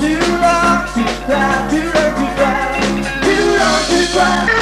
Too long to cry.